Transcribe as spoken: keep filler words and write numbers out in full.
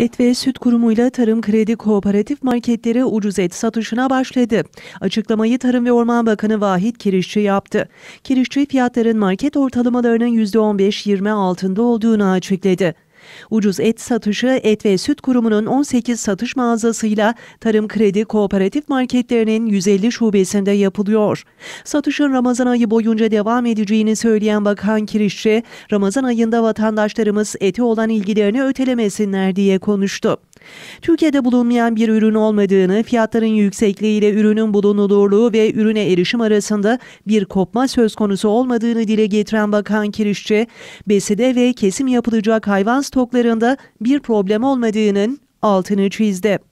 Et ve Süt Kurumu ile Tarım Kredi Kooperatif marketlere ucuz et satışına başladı. Açıklamayı Tarım ve Orman Bakanı Vahit Kirişçi yaptı. Kirişçi fiyatların market ortalamalarının yüzde on beş yirmi altında olduğunu açıkladı. Ucuz et satışı Et ve Süt Kurumu'nun on sekiz satış mağazasıyla Tarım Kredi Kooperatif marketlerinin yüz elli şubesinde yapılıyor. Satışın Ramazan ayı boyunca devam edeceğini söyleyen Bakan Kirişçi, Ramazan ayında vatandaşlarımız ete olan ilgilerini ötelemesinler diye konuştu. Türkiye'de bulunmayan bir ürün olmadığını, fiyatların yüksekliği ile ürünün bulunulurluğu ve ürüne erişim arasında bir kopma söz konusu olmadığını dile getiren Bakan Kirişçi, beside ve kesim yapılacak hayvan stoklarında bir problem olmadığının altını çizdi.